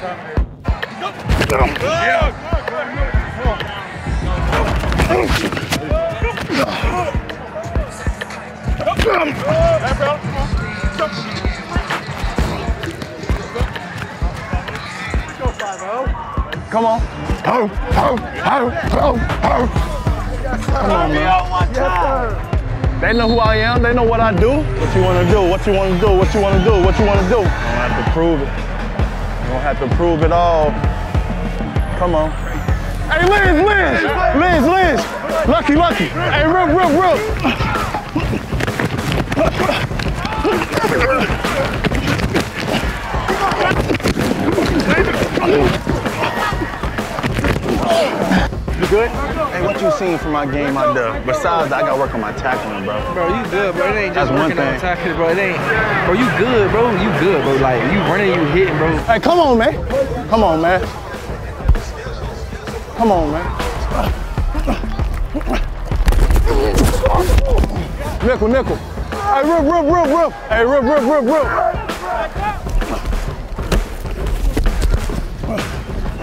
Come on. Ho, ho, ho, ho, ho. Come on, man. Yes, sir. They know who I am. They know what I do. What you want to do? What you want to do? What you want to do? What you want to do? I'm going to have to prove it. I'm going to have to prove it all. Come on. Hey, Liz. Lucky. Hey, Rip. You good? Hey, what you seen from my game out there? Besides, I got to work on my tackling, bro. Bro, you good, bro. It ain't just working on tackling, bro. It ain't. Bro, you good, bro. You good, bro. Like, you running, you hitting, bro. Hey, come on, man. Come on, man. Come on, man. Nickel. Hey, Rip. Hey, Rip.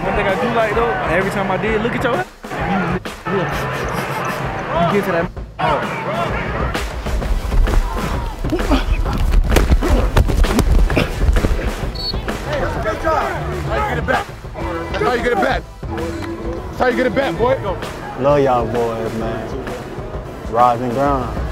One thing I do like though, every time I did, look at your ass. You get to that. Hey, that's a good job. How you get it back? That's how you get it back. That's how you get it back, boy. Love y'all boys, man. Rise and grind.